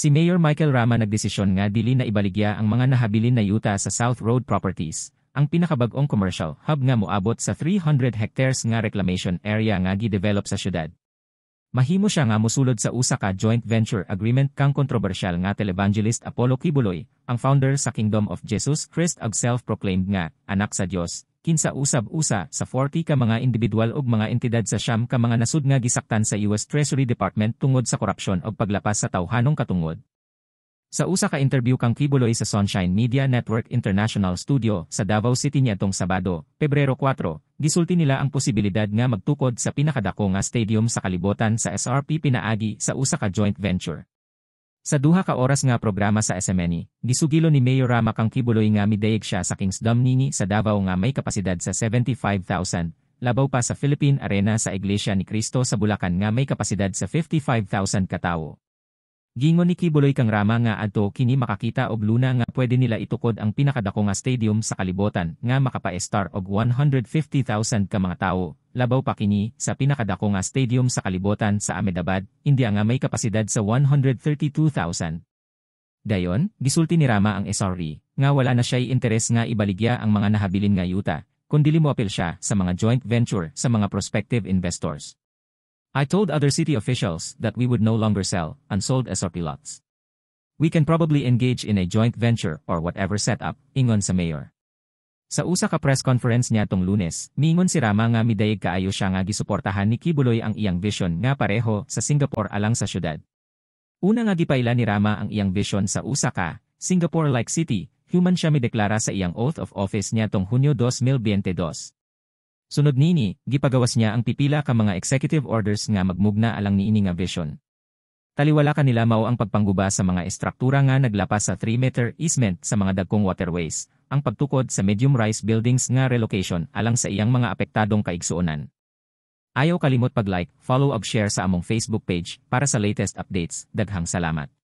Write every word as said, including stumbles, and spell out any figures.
Si Mayor Michael Rama nagdesisyon nga dili na ibaligya ang mga nahabilin na yuta sa South Road Properties, ang pinakabagong commercial hub nga moabot sa three hundred hectares nga reclamation area nga gidevelop sa syudad. Mahimo siya nga mosulod sa usa ka joint venture agreement kang kontrobersyal nga televangelist Apollo Kibuloy, ang founder sa Kingdom of Jesus Christ ug self-proclaimed nga Anak sa Dios, kinsa usab-usa sa forty ka mga individual ug mga entidad sa siyam ka mga nasud nga gisaktan sa U S Treasury Department tungod sa korupsyon ug paglapas sa tawhanong katungod. Sa usa ka interview kang Kibuloy sa Sunshine Media Network International Studio sa Davao City niadtong Sabado, Pebrero four, gisulti nila ang posibilidad nga magtukod sa pinakadako nga stadium sa kalibotan sa S R P pinaagi sa usa ka joint venture. Sa duha ka oras nga programa sa S M N I, gisugilo ni Mayor Rama kang Kibuloy nga midayeg siya sa Kingdom nini sa Davao nga may kapasidad sa seventy-five thousand, labaw pa sa Philippine Arena sa Iglesia Ni Cristo sa Bulacan nga may kapasidad sa fifty-five thousand katawo. Gingon ni Kibuloy kang Rama nga adto kini makakita og luna nga pwede nila itukod ang pinakadako nga stadium sa kalibotan nga makapa-star og one hundred fifty thousand ka mga tawo, labaw pa kini sa pinakadako nga stadium sa kalibotan sa Ahmedabad, India nga may kapasidad sa one hundred thirty-two thousand. Dayon, gisulti ni Rama ang S R E nga wala na siya'y interes nga ibaligya ang mga nahabilin nga yuta, kundi limoapil siya sa mga joint venture sa mga prospective investors. "I told other city officials that we would no longer sell unsold S R P lots. We can probably engage in a joint venture or whatever setup," ingon sa mayor. Sa usa ka press conference niadtong Lunes, miingon si Rama nga midayeg kaayo siya nga gisuportahan ni Kibuloy ang iyang vision nga pareho sa Singapore alang sa syudad. Una nga gipaila ni Rama ang iyang vision sa usa ka Singapore-like city, human siya mideklara sa iyang oath of office niadtong Hunyo two mil dalawampu't dalawa. Sunod nini, gipagawas niya ang pipila ka mga executive orders nga magmugna alang niini nga vision. Taliwala kanila mao ang pagpangguba sa mga estruktura nga naglapas sa three meter easement sa mga dagkong waterways, ang pagtukod sa medium-rise buildings nga relocation alang sa iyang mga apektadong kaigsuonan. Ayaw kalimot pag-like, follow ug share sa among Facebook page para sa latest updates. Daghang salamat.